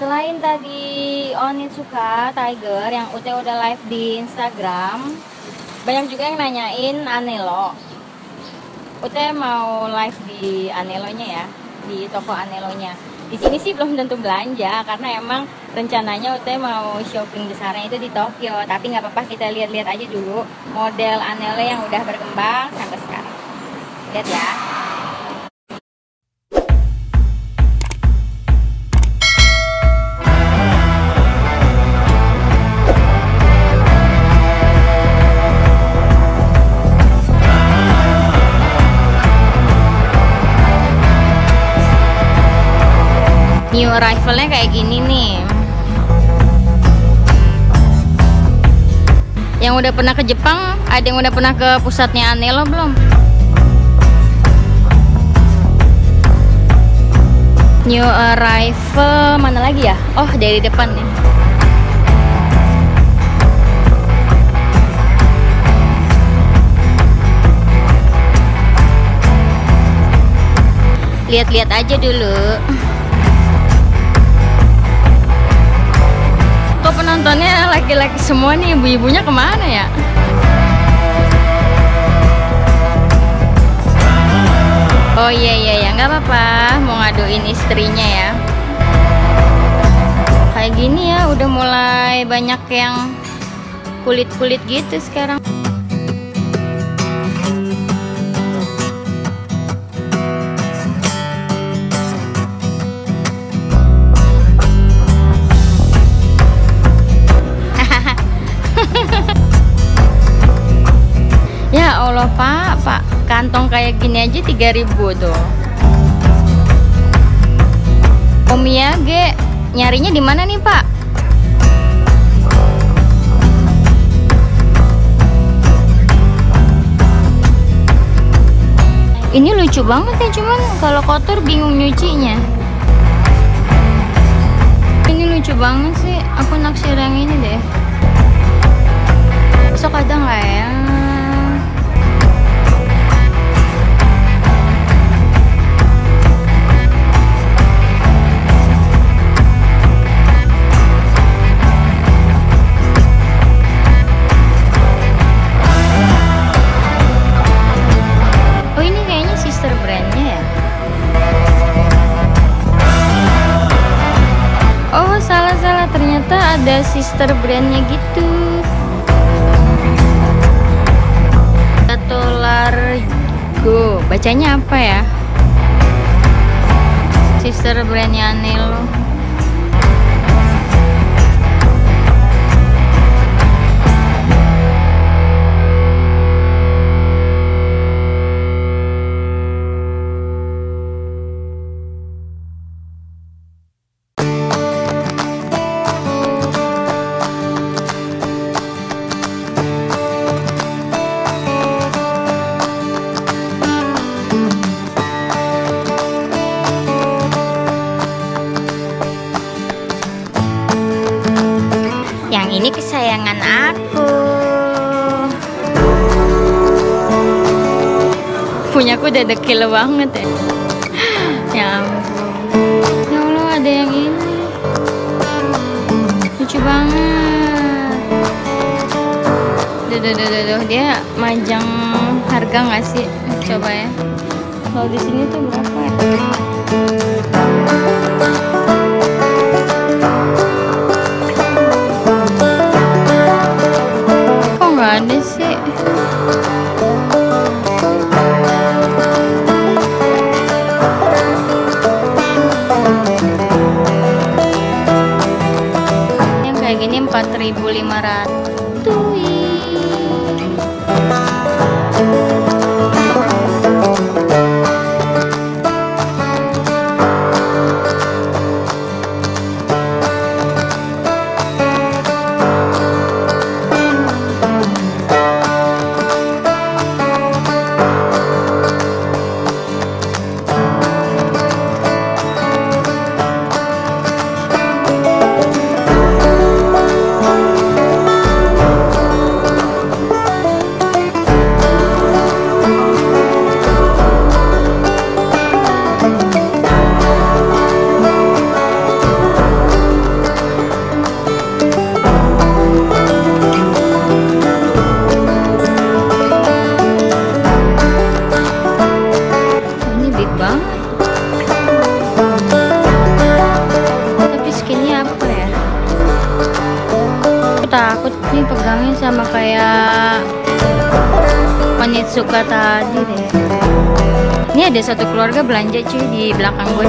Selain tadi Onitsuka Tiger yang Ute udah live di Instagram, banyak juga yang nanyain Anello. Ute mau live di Anellonya ya, di toko Anellonya. Di sini sih belum tentu belanja karena emang rencananya Ute mau shopping besarnya itu di Tokyo. Tapi nggak apa-apa, kita lihat-lihat aja dulu model Anello yang udah berkembang sampai sekarang. Lihat ya. New arrival-nya kayak gini nih. Yang udah pernah ke Jepang, ada yang udah pernah ke pusatnya Anello belum? New arrival mana lagi ya? Oh, dari depan ya. Lihat-lihat aja dulu. Penontonnya laki-laki semua nih, ibu-ibunya kemana ya? Oh iya, nggak apa-apa, mau ngaduin istrinya ya. Kayak gini ya, udah mulai banyak yang kulit-kulit gitu sekarang. Pak, kantong kayak gini aja 3.000 tuh. Omiyage nyarinya di mana nih, Pak? Ini lucu banget ya, cuman kalau kotor bingung nyucinya. Ini lucu banget sih, aku naksir yang ini deh. Besok ada nggak ya? Ada sister brandnya gitu. $1 go. Bacanya apa ya? Sister brandnya Anello. Ini kesayangan aku. Punyaku udah dekil banget ya. Ya ampun. Ya Allah, ada yang ini. Lucu banget. Duh. Dia majang harga nggak sih? Coba ya. Kalau di sini tuh berapa ya? Ini 4.500. takut nih pegangnya sama kayak Onitsuka tadi deh. Ini ada satu keluarga belanja cuy di belakang gue.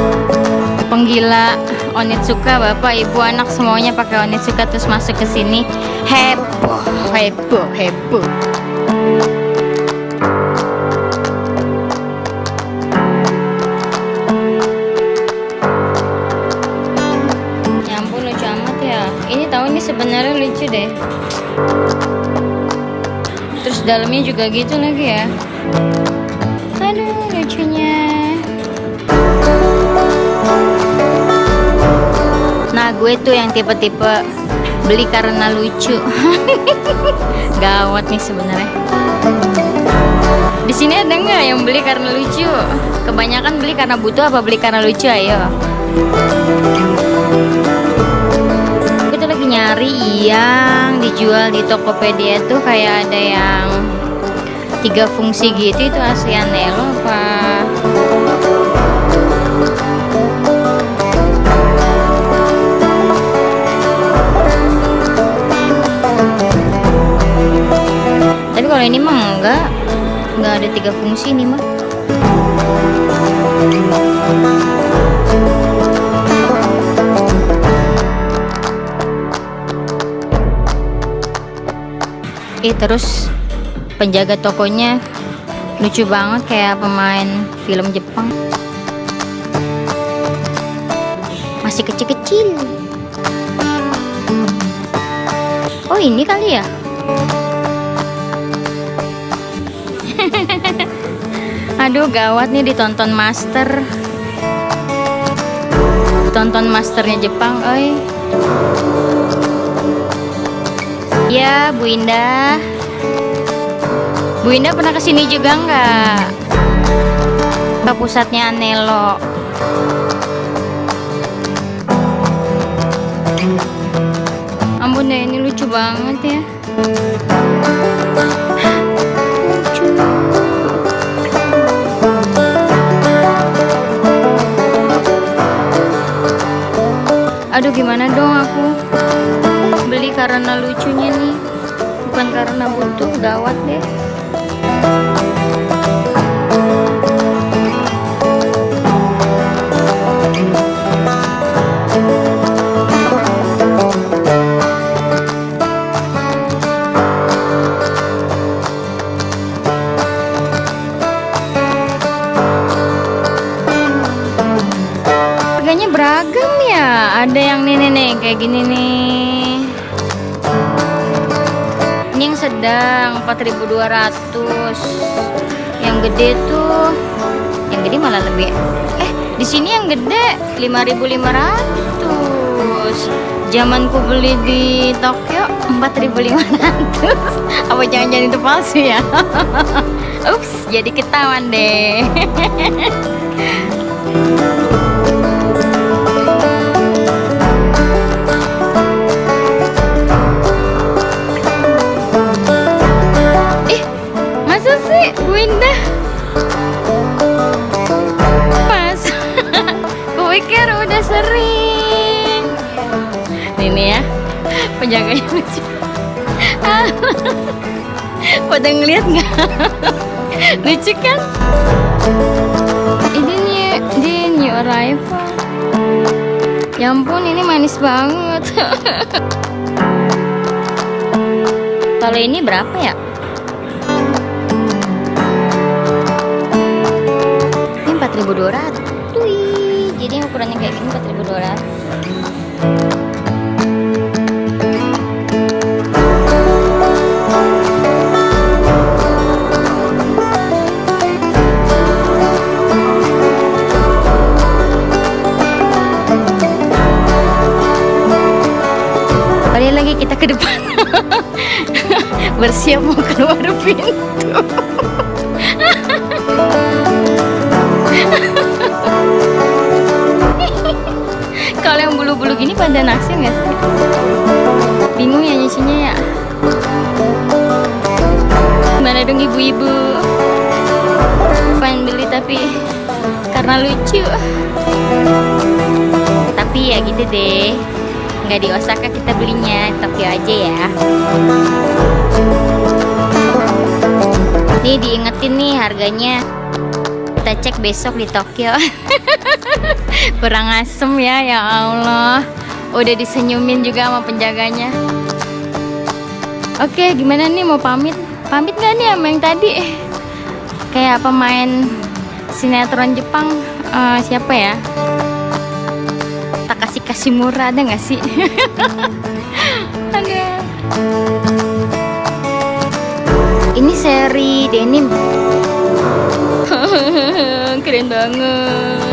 Penggila Onitsuka, bapak, ibu, anak semuanya pakai Onitsuka terus masuk ke sini. Heboh, heboh, heboh. Ya ampun, lucu amat ya. Ini tahun ini sebenarnya lucu deh. Terus dalamnya juga gitu lagi ya. Aduh, lucunya. Nah, gue tuh yang tipe-tipe beli karena lucu. Gawat nih sebenarnya. Di sini ada nggak yang beli karena lucu? Kebanyakan beli karena butuh apa beli karena lucu? Ayo. Gue tuh lagi nyari yang dijual di Tokopedia tuh kayak ada yang 3 fungsi gitu, itu asli Anello apa? Kalau ini mah enggak ada 3 fungsi nih mah. Terus penjaga tokonya lucu banget kayak pemain film Jepang. Masih kecil-kecil. Oh, ini kali ya? Aduh, gawat nih ditonton master. Tonton masternya Jepang, oi. Ya, Bu Indah. Bu Indah pernah kesini juga nggak? Ke pusatnya Anello. Ampun deh, ini lucu banget ya. Aduh, gimana dong aku beli karena lucunya nih, bukan karena butuh. Gawat deh. Harganya beragam ya, ada yang nih kayak gini nih, ini yang sedang 4.200, yang gede tuh, yang gede malah lebih, di sini yang gede 5.500, zamanku beli di Tokyo 4.500, apa jangan-jangan itu palsu ya? Ups, jadi ketahuan deh. Sering ini ya penjaganya lucu. Pada ngeliat nggak? Lucu kan? Ini nih dia new arrival. Ya ampun, ini manis banget. Kalau ini berapa ya? Ini 4.200. Jadi ukurannya kayak gini 4.200. Balik lagi kita ke depan. Bersiap mau keluar pintu. Kalau yang bulu-bulu gini pada naksir nggak sih? Bingung ya nyucinya ya. Gimana dong ibu-ibu? Pengen beli tapi karena lucu. Tapi ya gitu deh, nggak di Osaka kita belinya, Tokyo aja ya. Nih diingetin nih harganya, kita cek besok di Tokyo. Kurang asem ya, ya Allah. Udah disenyumin juga sama penjaganya. Oke, gimana nih, mau pamit? Pamit gak nih sama yang tadi? Kayak pemain sinetron Jepang, siapa ya? Takashi Murata, ada gak sih? Ada. Ini seri denim. Keren banget.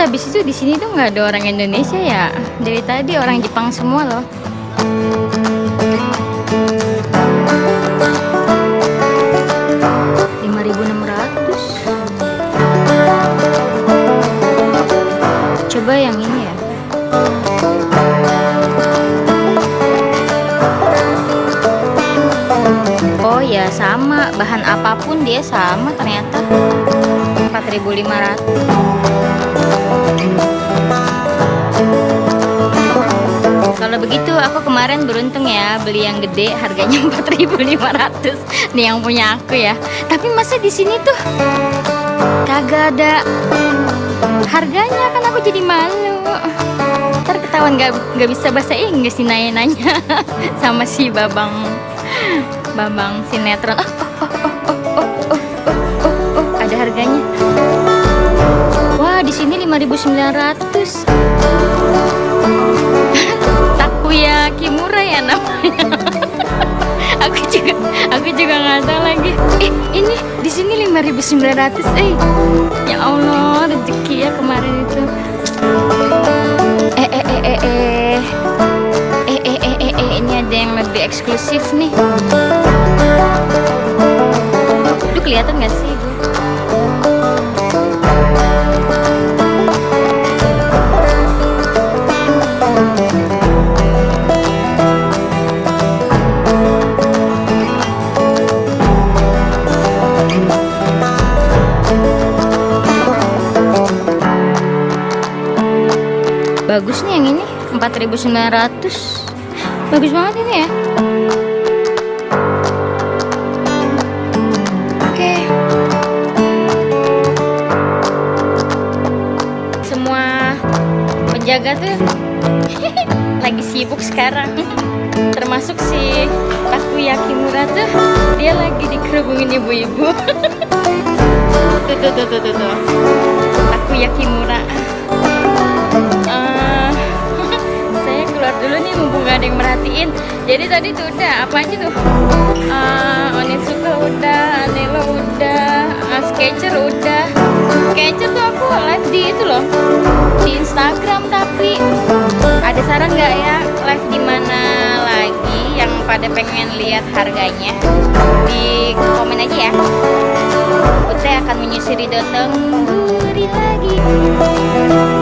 Habis itu di sini tuh nggak ada orang Indonesia ya, dari tadi orang Jepang semua loh. Rp5.600. Coba yang ini ya. Oh ya sama, bahan apapun dia sama ternyata. 4.500. Kalau begitu aku kemarin beruntung ya, beli yang gede harganya 4.500. Nih yang punya aku ya. Tapi masa di sini tuh kagak ada harganya, kan aku jadi malu. Ntar ketahuan gak bisa bahasa Inggris sih nanya-nanya sama si Babang sinetron. Oh, ada harganya. Wah, di sini 5.900. Takuya Kimura ya namanya. aku juga nggak tahu lagi. Ini di sini 5.900. Ya Allah, rezeki ya kemarin itu. Ini ada yang lebih eksklusif nih. Itu kelihatan nggak sih? Bagus nih yang ini, 4.900. Bagus banget ini ya. Oke. Semua penjaga tuh lagi sibuk sekarang. Termasuk si Takuya Kimura tuh, dia lagi dikerubungin ibu-ibu. Tuh. Takuya Kimura. Dulu nih mumpung gak ada yang merhatiin. Jadi tadi tuh udah apa aja tuh, Onitsuka udah, Anello udah, Sketcher udah. Sketcher tuh aku live di itu loh, di Instagram. Tapi ada saran nggak ya live di mana lagi yang pada pengen lihat harganya, di komen aja ya. Putri akan menyusuri datang buri lagi.